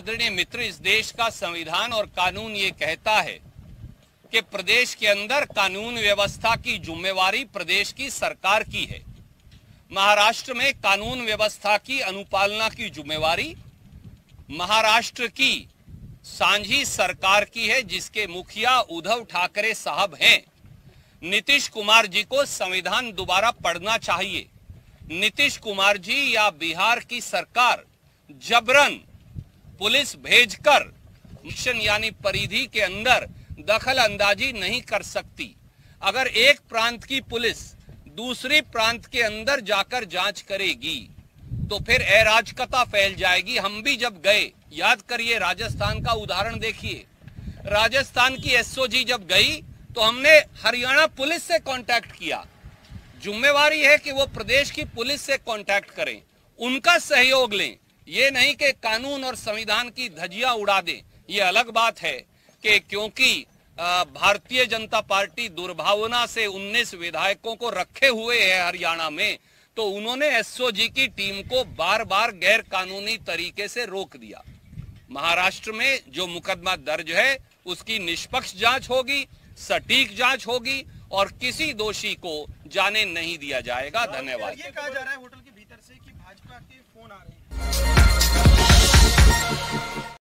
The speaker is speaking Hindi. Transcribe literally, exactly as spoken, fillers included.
आदरणीय मित्र, इस देश का संविधान और कानून ये कहता है कि प्रदेश के अंदर कानून व्यवस्था की जिम्मेवारी प्रदेश की सरकार की है। महाराष्ट्र में कानून व्यवस्था की अनुपालना की जिम्मेवारी महाराष्ट्र की सांझी सरकार की है, जिसके मुखिया उद्धव ठाकरे साहब हैं। नीतीश कुमार जी को संविधान दोबारा पढ़ना चाहिए। नीतीश कुमार जी या बिहार की सरकार जबरन पुलिस भेजकर मिशन यानी परिधि के अंदर दखल अंदाजी नहीं कर सकती। अगर एक प्रांत की पुलिस दूसरे प्रांत के अंदर जाकर जांच करेगी तो फिर अराजकता फैल जाएगी। हम भी जब गए, याद करिए, राजस्थान का उदाहरण देखिए, राजस्थान की एसओजी जब गई तो हमने हरियाणा पुलिस से कांटेक्ट किया। जिम्मेवारी है कि वो प्रदेश की पुलिस से कांटेक्ट करें, उनका सहयोग लें, ये नहीं कि कानून और संविधान की धज्जियां उड़ा दें। ये अलग बात है कि क्योंकि भारतीय जनता पार्टी दुर्भावना से उन्नीस विधायकों को रखे हुए है हरियाणा में, तो उन्होंने एसओजी की टीम को बार बार गैर कानूनी तरीके से रोक दिया। महाराष्ट्र में जो मुकदमा दर्ज है उसकी निष्पक्ष जांच होगी, सटीक जांच होगी और किसी दोषी को जाने नहीं दिया जाएगा। धन्यवाद। ये कहा जा रहा है होटल के भीतर से कि भाजपा के फोन आ रहे हैं।